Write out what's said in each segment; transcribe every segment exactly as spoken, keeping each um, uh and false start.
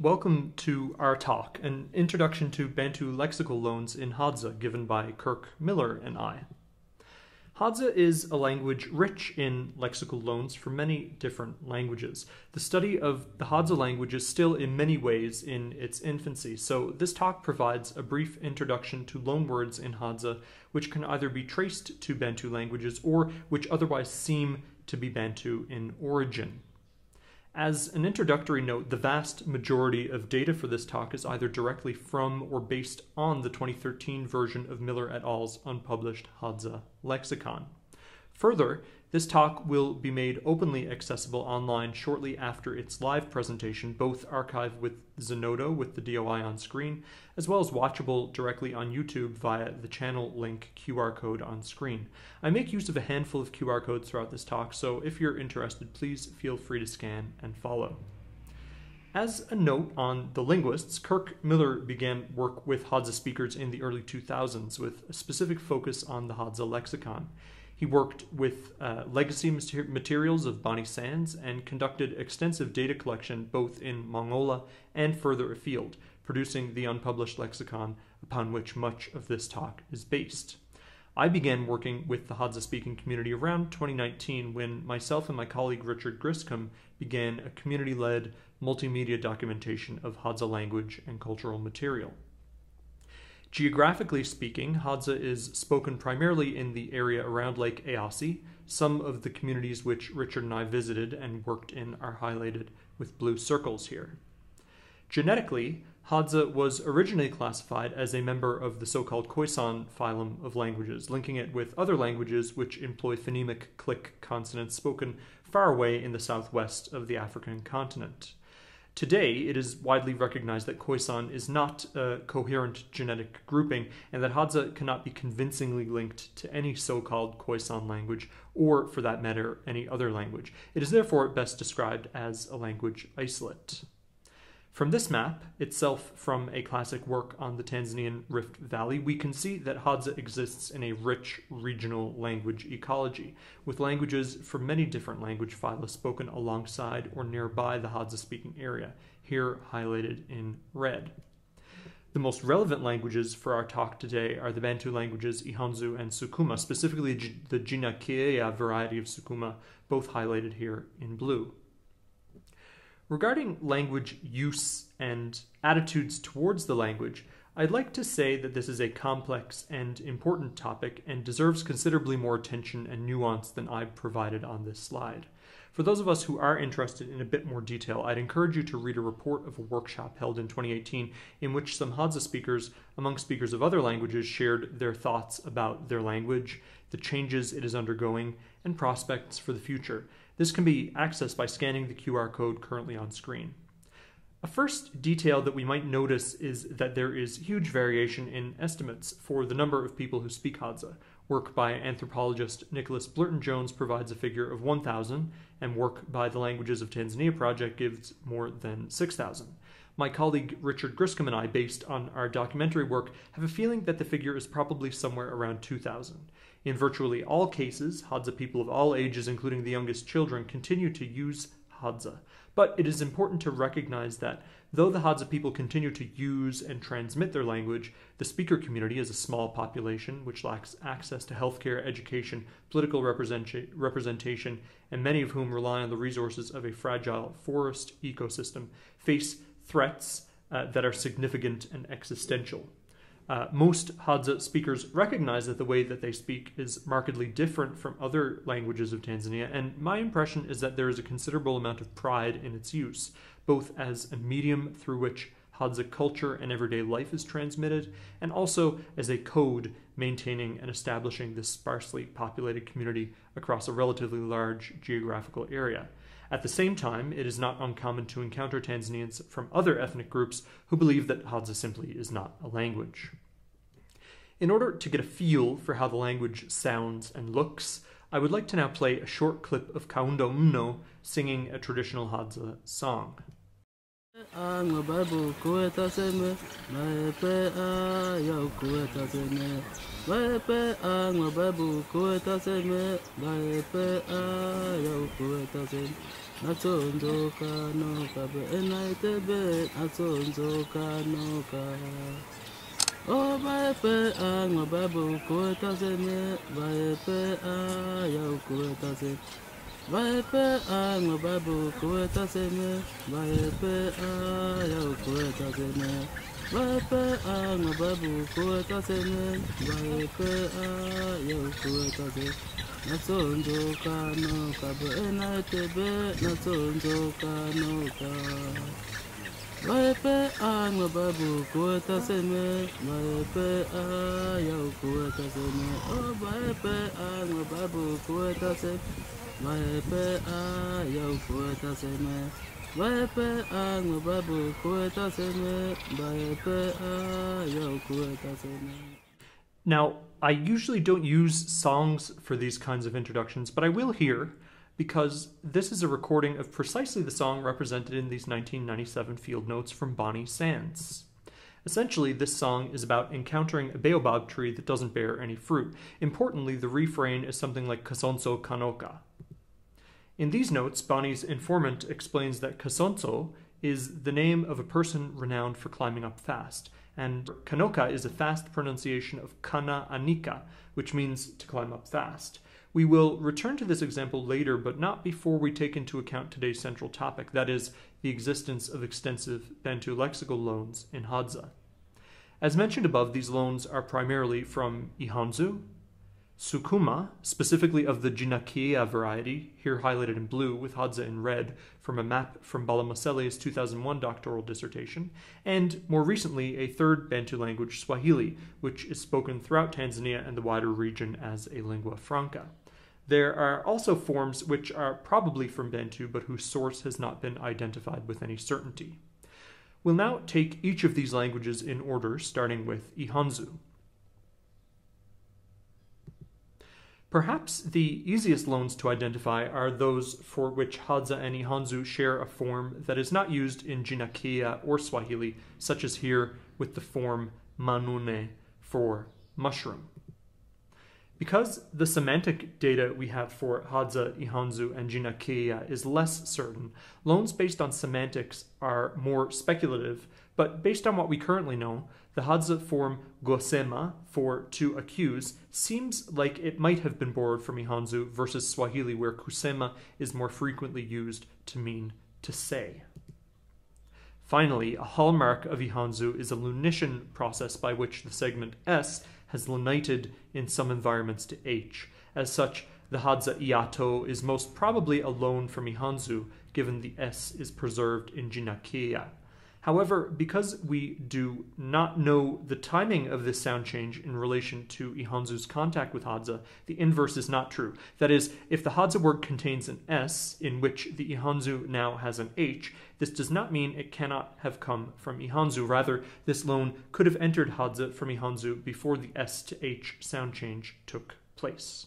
Welcome to our talk, an introduction to Bantu lexical loans in Hadza given by Kirk Miller and I. Hadza is a language rich in lexical loans for many different languages. The study of the Hadza language is still in many ways in its infancy, so this talk provides a brief introduction to loanwords in Hadza which can either be traced to Bantu languages or which otherwise seem to be Bantu in origin. As an introductory note, the vast majority of data for this talk is either directly from or based on the twenty thirteen version of Miller et al.'s unpublished Hadza lexicon. Further, this talk will be made openly accessible online shortly after its live presentation, both archived with Zenodo with the D O I on screen, as well as watchable directly on YouTube via the channel link Q R code on screen. I make use of a handful of Q R codes throughout this talk, so if you're interested, please feel free to scan and follow. As a note on the linguists, Kirk Miller began work with Hadza speakers in the early two thousands with a specific focus on the Hadza lexicon. He worked with uh, legacy materials of Bonnie Sands and conducted extensive data collection both in Mangola and further afield, producing the unpublished lexicon upon which much of this talk is based. I began working with the Hadza-speaking community around twenty nineteen when myself and my colleague Richard Griscom began a community-led multimedia documentation of Hadza language and cultural material. Geographically speaking, Hadza is spoken primarily in the area around Lake Eyasi, some of the communities which Richard and I visited and worked in are highlighted with blue circles here. Genetically, Hadza was originally classified as a member of the so-called Khoisan phylum of languages, linking it with other languages which employ phonemic click consonants spoken far away in the southwest of the African continent. Today, it is widely recognized that Khoisan is not a coherent genetic grouping and that Hadza cannot be convincingly linked to any so-called Khoisan language or, for that matter, any other language. It is therefore best described as a language isolate. From this map, itself from a classic work on the Tanzanian Rift Valley, we can see that Hadza exists in a rich regional language ecology, with languages from many different language phyla spoken alongside or nearby the Hadza-speaking area, here highlighted in red. The most relevant languages for our talk today are the Bantu languages Ihanzu and Sukuma, specifically the Jinakɨɨya variety of Sukuma, both highlighted here in blue. Regarding language use and attitudes towards the language, I'd like to say that this is a complex and important topic and deserves considerably more attention and nuance than I've provided on this slide. For those of us who are interested in a bit more detail, I'd encourage you to read a report of a workshop held in twenty eighteen in which some Hadza speakers, among speakers of other languages, shared their thoughts about their language, the changes it is undergoing, and prospects for the future. This can be accessed by scanning the Q R code currently on screen. A first detail that we might notice is that there is huge variation in estimates for the number of people who speak Hadza. Work by anthropologist Nicholas Blurton-Jones provides a figure of one thousand, and work by the Languages of Tanzania project gives more than six thousand. My colleague Richard Griscom and I, based on our documentary work, have a feeling that the figure is probably somewhere around two thousand. In virtually all cases, Hadza people of all ages, including the youngest children, continue to use Hadza. But it is important to recognize that, though the Hadza people continue to use and transmit their language, the speaker community is a small population which lacks access to healthcare, education, political represent- representation, and many of whom rely on the resources of a fragile forest ecosystem, face threats uh, that are significant and existential. Uh, most Hadza speakers recognize that the way that they speak is markedly different from other languages of Tanzania, and my impression is that there is a considerable amount of pride in its use, both as a medium through which Hadza culture and everyday life is transmitted, and also as a code maintaining and establishing this sparsely populated community across a relatively large geographical area. At the same time, it is not uncommon to encounter Tanzanians from other ethnic groups who believe that Hadza simply is not a language. In order to get a feel for how the language sounds and looks, I would like to now play a short clip of Kaundo Mno singing a traditional Hadza song. Kasonso Kanoka, enlightened bed, Kasonso Kanoka. Oh, by a pair, I'm a babble, Kotazen, by a pair, I am Kotazen. By a pair, I'm a babble, Kotazen, by a pair, I am Kotazen. By a pair, I'm a babble, Kotazen, by a pair, I am Kotazen. Kasonso Kanoka, enlightened bed, Kasonso Kanoka. My pe ang babu kuota seme, my pe ayau kuota seme, oh my pe ang babu kuota seme, my pe ayau kuota seme, my pe ang babu kuota seme, my pe ayau kuota seme. Now, I usually don't use songs for these kinds of introductions, but I will here, because this is a recording of precisely the song represented in these nineteen ninety-seven field notes from Bonnie Sands. Essentially, this song is about encountering a baobab tree that doesn't bear any fruit. Importantly, the refrain is something like Kasonso Kanoka. In these notes, Bonnie's informant explains that Kasonso is the name of a person renowned for climbing up fast, and Kanoka is a fast pronunciation of Kanaanika, which means to climb up fast. We will return to this example later, but not before we take into account today's central topic, that is, the existence of extensive Bantu lexical loans in Hadza. As mentioned above, these loans are primarily from Ihanzu, Sukuma, specifically of the Jinakɨɨya variety, here highlighted in blue with Hadza in red from a map from Balamasele's two thousand one doctoral dissertation, and more recently a third Bantu language, Swahili, which is spoken throughout Tanzania and the wider region as a lingua franca. There are also forms which are probably from Bantu but whose source has not been identified with any certainty. We'll now take each of these languages in order, starting with Ihanzu. Perhaps the easiest loans to identify are those for which Hadza and Ihanzu share a form that is not used in Jinakɨɨya or Swahili, such as here with the form manune for mushroom. Because the semantic data we have for Hadza, Ihanzu, and Jinakɨɨya is less certain, loans based on semantics are more speculative, but based on what we currently know, the Hadza form gosema, for to accuse, seems like it might have been borrowed from Ihanzu versus Swahili, where kusema is more frequently used to mean to say. Finally, a hallmark of Ihanzu is a lunition process by which the segment S has lunited in some environments to H. As such, the Hadza Iato is most probably a loan from Ihanzu, given the S is preserved in Jinakɨɨya. However, because we do not know the timing of this sound change in relation to Ihanzu's contact with Hadza, the inverse is not true. That is, if the Hadza word contains an S, in which the Ihanzu now has an H, this does not mean it cannot have come from Ihanzu. Rather, this loan could have entered Hadza from Ihanzu before the S to H sound change took place.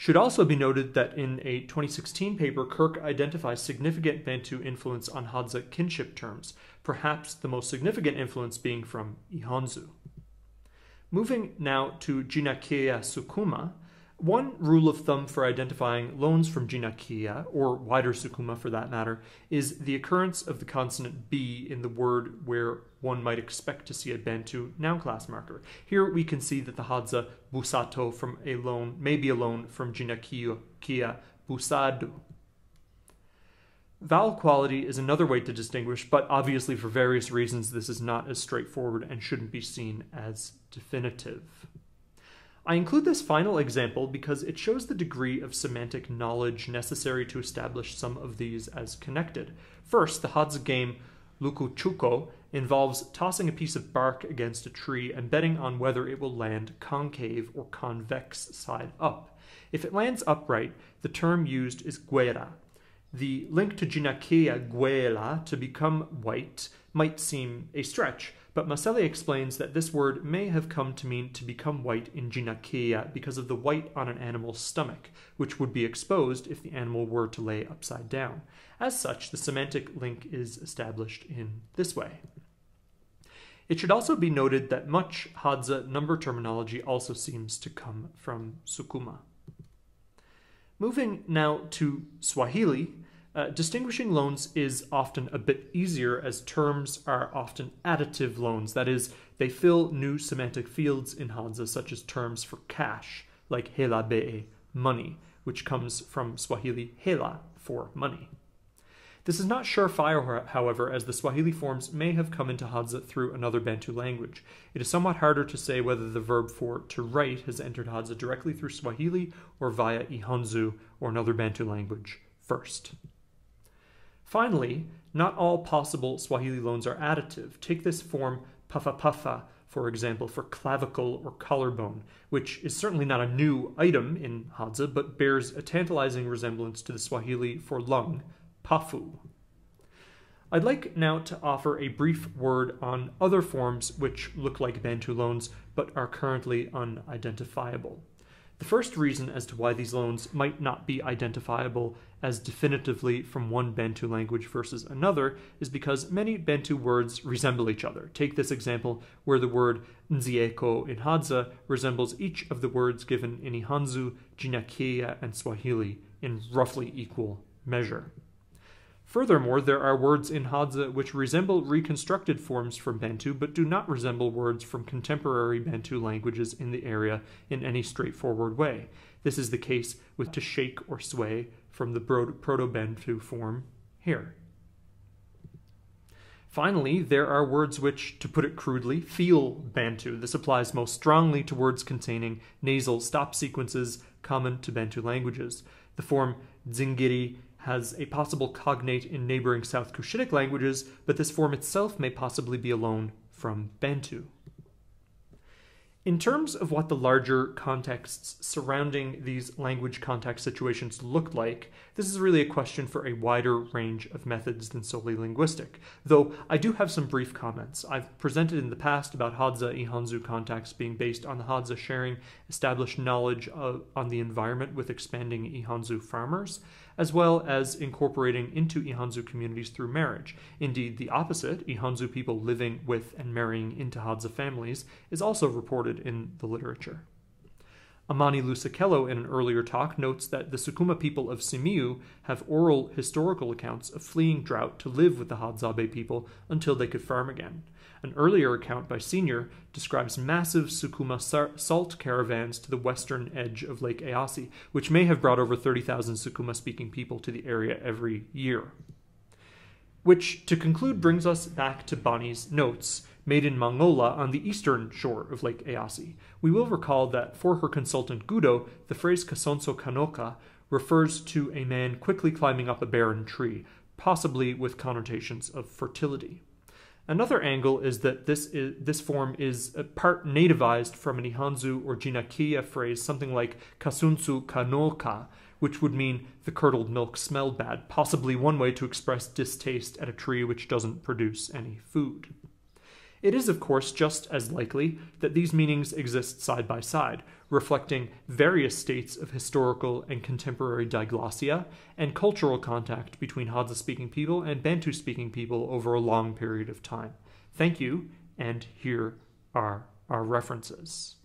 Should also be noted that in a twenty sixteen paper, Kirk identifies significant Bantu influence on Hadza kinship terms, perhaps the most significant influence being from Ihanzu. Moving now to Jinakɨɨya Sukuma, one rule of thumb for identifying loans from Jinakɨɨya, or wider Sukuma for that matter, is the occurrence of the consonant B in the word where one might expect to see a Bantu noun class marker. Here we can see that the Hadza busato from a loan may be a loan from Jinakɨɨya busado. Vowel quality is another way to distinguish, but obviously for various reasons this is not as straightforward and shouldn't be seen as definitive. I include this final example because it shows the degree of semantic knowledge necessary to establish some of these as connected. First, the Hadza game lukuchuko involves tossing a piece of bark against a tree and betting on whether it will land concave or convex side up. If it lands upright, the term used is guera. The link to Jinakɨɨya guela, to become white, might seem a stretch, but Masele explains that this word may have come to mean to become white in Jinakɨɨya because of the white on an animal's stomach, which would be exposed if the animal were to lay upside down. As such, the semantic link is established in this way. It should also be noted that much Hadza number terminology also seems to come from Sukuma. Moving now to Swahili, uh, distinguishing loans is often a bit easier as terms are often additive loans. That is, they fill new semantic fields in Hadza, such as terms for cash, like hela be, money, which comes from Swahili hela, for money. This is not surefire, however, as the Swahili forms may have come into Hadza through another Bantu language. It is somewhat harder to say whether the verb for to write has entered Hadza directly through Swahili or via Ihanzu or another Bantu language first. Finally, not all possible Swahili loans are additive. Take this form pafa pafa, for example, for clavicle or collarbone, which is certainly not a new item in Hadza, but bears a tantalizing resemblance to the Swahili for lung, pafu. I'd like now to offer a brief word on other forms which look like Bantu loans but are currently unidentifiable. The first reason as to why these loans might not be identifiable as definitively from one Bantu language versus another is because many Bantu words resemble each other. Take this example where the word nzieko in Hadza resembles each of the words given in Ihanzu, Jinakɨɨya, and Swahili in roughly equal measure. Furthermore, there are words in Hadza which resemble reconstructed forms from Bantu, but do not resemble words from contemporary Bantu languages in the area in any straightforward way. This is the case with to shake or sway from the Proto-Bantu form here. Finally, there are words which, to put it crudely, feel Bantu. This applies most strongly to words containing nasal stop sequences common to Bantu languages. The form dzingiri has a possible cognate in neighboring South Cushitic languages, but this form itself may possibly be a loan from Bantu. In terms of what the larger contexts surrounding these language context situations look like, this is really a question for a wider range of methods than solely linguistic, though I do have some brief comments. I've presented in the past about Hadza-Ihanzu contexts being based on the Hadza sharing established knowledge of, on the environment with expanding Ihanzu farmers, as well as incorporating into Ihanzu communities through marriage. Indeed, the opposite, Ihanzu people living with and marrying into Hadza families, is also reported in the literature. Amani Lusakello, in an earlier talk, notes that the Sukuma people of Simiyu have oral historical accounts of fleeing drought to live with the Hadzabe people until they could farm again. An earlier account by Senior describes massive Sukuma salt caravans to the western edge of Lake Eyasi, which may have brought over thirty thousand Sukuma-speaking people to the area every year. Which, to conclude, brings us back to Bonnie's notes, made in Mangola on the eastern shore of Lake Eyasi. We will recall that for her consultant Gudo, the phrase Kasonso Kanoka refers to a man quickly climbing up a barren tree, possibly with connotations of fertility. Another angle is that this, is, this form is a part nativized from an Ihanzu or Jinakɨɨya phrase, something like Kasonso Kanoka, which would mean the curdled milk smelled bad, possibly one way to express distaste at a tree which doesn't produce any food. It is, of course, just as likely that these meanings exist side by side, reflecting various states of historical and contemporary diglossia and cultural contact between Hadza-speaking people and Bantu-speaking people over a long period of time. Thank you, and here are our references.